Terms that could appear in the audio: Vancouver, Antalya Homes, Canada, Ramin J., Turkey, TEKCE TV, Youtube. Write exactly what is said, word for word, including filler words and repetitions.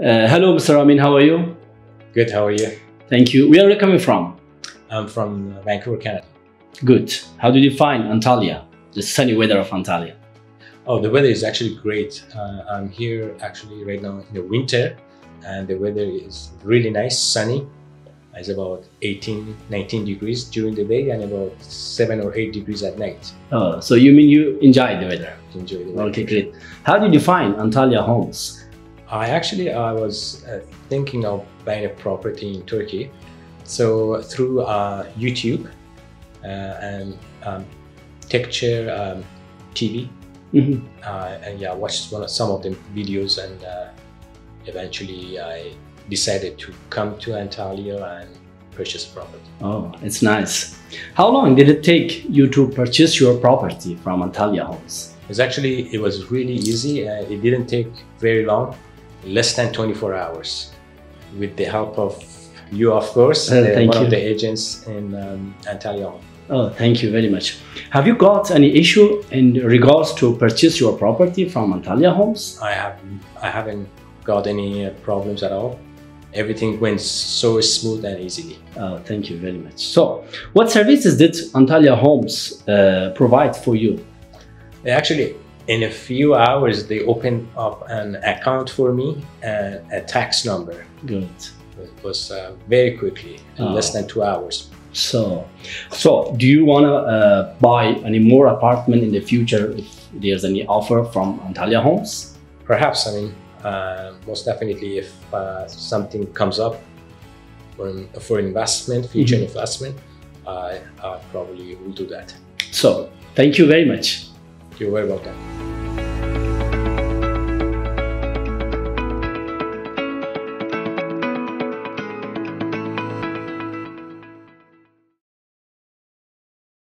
Uh, hello, Mister Ramin, how are you? Good, how are you? Thank you. Where are you coming from? I'm from Vancouver, Canada. Good. How did you find Antalya, the sunny weather of Antalya? Oh, the weather is actually great. Uh, I'm here actually right now in the winter, and the weather is really nice, sunny. It's about eighteen, nineteen degrees during the day and about seven or eight degrees at night. Oh, so you mean you enjoy the weather? Enjoy the weather. Okay, great. How did you find Antalya Homes? I actually, I was uh, thinking of buying a property in Turkey. So through uh, YouTube uh, and um, TEKCE um, T V, mm-hmm. uh, and yeah, I watched one of, some of the videos, and uh, eventually I decided to come to Antalya and purchase property. Oh, it's nice. How long did it take you to purchase your property from Antalya Homes? It's actually, it was really easy. Uh, it didn't take very long, less than twenty-four hours, with the help of you, of course, uh, the, thank one you. of the agents in um, Antalya Homes. Oh, thank you very much. Have you got any issue in regards to purchase your property from Antalya Homes? I have. I haven't got any problems at all. Everything went so smooth and easily. Oh, thank you very much. So, what services did Antalya Homes uh, provide for you? They actually, in a few hours, they opened up an account for me and a tax number. Good. It was uh, very quickly, in oh. less than two hours. So, so do you want to uh, buy any more apartment in the future if there's any offer from Antalya Homes? Perhaps. I mean, uh, most definitely, if uh, something comes up for, for investment, future mm-hmm. investment, uh, I probably will do that. So, thank you very much. You're very welcome.